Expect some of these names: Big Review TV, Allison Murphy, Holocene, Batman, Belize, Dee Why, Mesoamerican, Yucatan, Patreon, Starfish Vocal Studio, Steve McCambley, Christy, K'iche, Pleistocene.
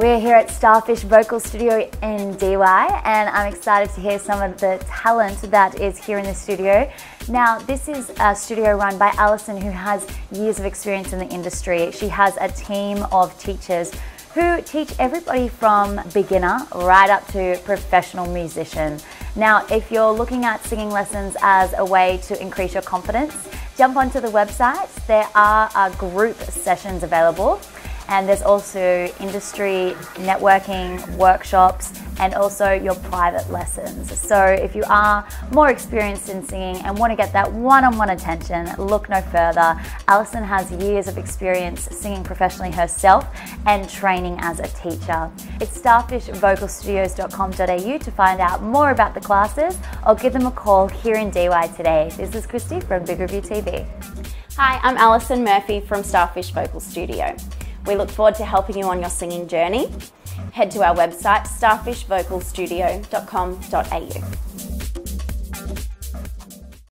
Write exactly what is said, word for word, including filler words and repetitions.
We're here at Starfish Vocal Studio in D Y, and I'm excited to hear some of the talent that is here in the studio. Now, this is a studio run by Allison, who has years of experience in the industry. She has a team of teachers who teach everybody from beginner right up to professional musician. Now, if you're looking at singing lessons as a way to increase your confidence, jump onto the website. There are uh, group sessions available. And there's also industry networking workshops and also your private lessons. So if you are more experienced in singing and want to get that one-on-one attention, look no further. Allison has years of experience singing professionally herself and training as a teacher. It's starfish vocal studios dot com dot A U to find out more about the classes, or give them a call here in D Y today. This is Christy from Big Review T V. Hi, I'm Allison Murphy from Starfish Vocal Studio. We look forward to helping you on your singing journey. Head to our website, starfish vocal studio dot com dot A U.